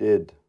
did